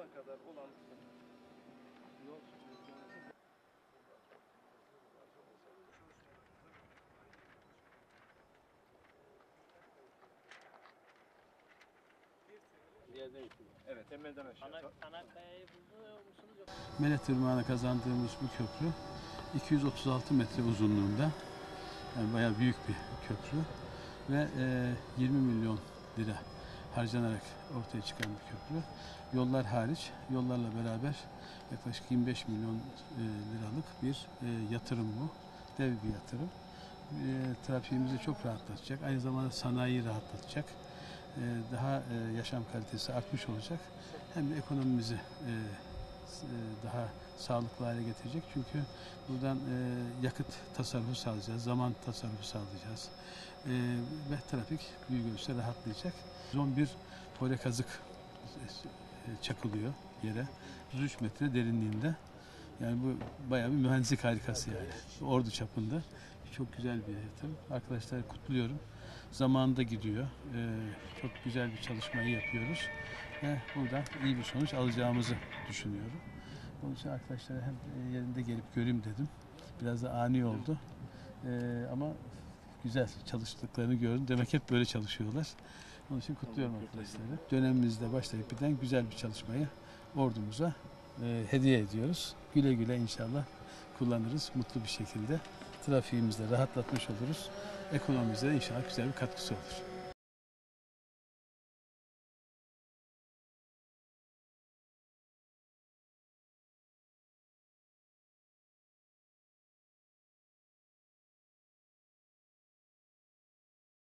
Şam'a kadar olan yol sürecinde evet, temelden aşağı. Melet'e ırmağına kazandığımız bu köprü 236 metre uzunluğunda, yani bayağı büyük bir köprü ve 20 milyon lira harcanarak ortaya çıkan bir köprü. Yollar hariç, yollarla beraber yaklaşık 25 milyon liralık bir yatırım bu. Dev bir yatırım. Trafiğimizi çok rahatlatacak, aynı zamanda sanayiyi rahatlatacak. Daha yaşam kalitesi artmış olacak. Hem de ekonomimizi daha sağlıklı hale getirecek. Çünkü buradan yakıt tasarrufu sağlayacağız, zaman tasarrufu sağlayacağız. Ve trafik büyük ölçüde rahatlayacak. 11 fore kazık çakılıyor yere. 3 metre derinliğinde. Yani bu bayağı bir mühendislik harikası yani. Ordu çapında. Çok güzel bir yatırım. Arkadaşlar kutluyorum. Zamanında gidiyor. Çok güzel bir çalışmayı yapıyoruz. Ve buradan iyi bir sonuç alacağımızı düşünüyorum. Onun için arkadaşlara hem yerinde gelip göreyim dedim. Biraz da ani oldu. Ama güzel çalıştıklarını gördüm. Demek hep böyle çalışıyorlar. Onun için kutluyorum arkadaşları. Dönemimizde başlayıp birden güzel bir çalışmayı ordumuza hediye ediyoruz. Güle güle inşallah kullanırız mutlu bir şekilde. Trafiğimizde rahatlatmış oluruz. Ekonomimize inşallah güzel bir katkısı olur.